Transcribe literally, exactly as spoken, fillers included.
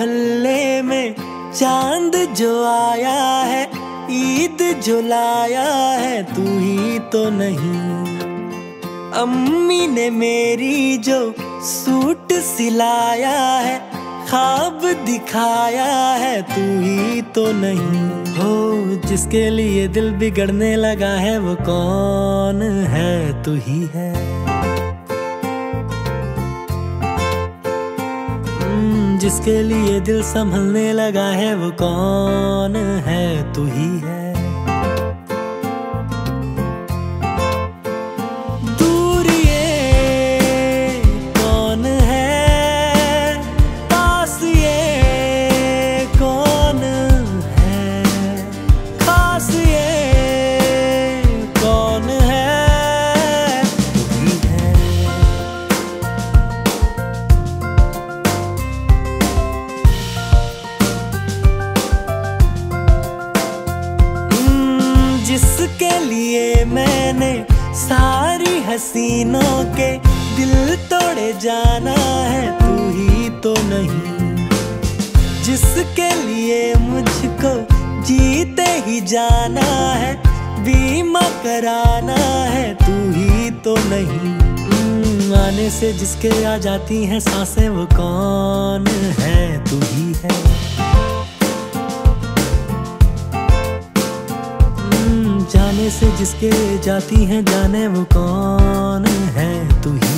मोहल्ले में चांद जो आया है, ईद जुलाया है, तू ही तो नहीं। अम्मी ने मेरी जो सूट सिलाया है, ख्वाब दिखाया है, तू ही तो नहीं। हो जिसके लिए दिल बिगड़ने लगा है, वो कौन है? तू ही है। जिसके लिए दिल संभलने लगा है, वो कौन है? तू ही है। दूर ये कौन है, पास ये कौन है, खास ये कौन है? तू ही है। जिसके लिए मैंने सारी हसीनों के दिल तोड़े जाना है, तू ही तो नहीं। जिसके लिए मुझको जीते ही जाना है, बीमा कराना है, तू ही तो नहीं। आने से जिसके आ जाती हैं सांसें, वो कौन है? तू ही है। जाने से जिसके जाती हैं जाने, वो कौन है? तू ही।